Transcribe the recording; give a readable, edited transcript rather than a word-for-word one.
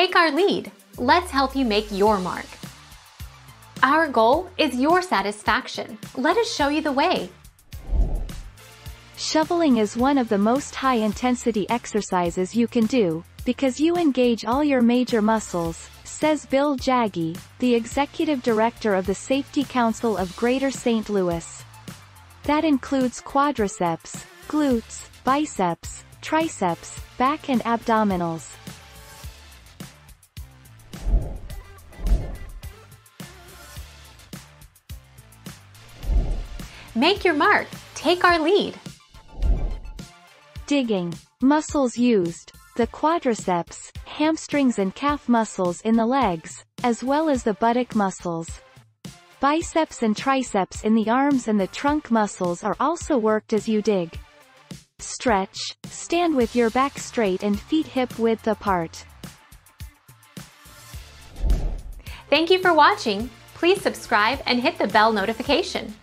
Take our lead. Let's help you make your mark. Our goal is your satisfaction. Let us show you the way. Shoveling is one of the most high-intensity exercises you can do, because you engage all your major muscles, says Bill Jaggi, the executive director of the Safety Council of Greater St. Louis. That includes quadriceps, glutes, biceps, triceps, back and abdominals. Make your mark. Take our lead. Digging. Muscles used: the quadriceps, hamstrings and calf muscles in the legs, as well as the buttock muscles. Biceps and triceps in the arms and the trunk muscles are also worked as you dig. Stretch. Stand with your back straight and feet hip-width apart. Thank you for watching. Please subscribe and hit the bell notification.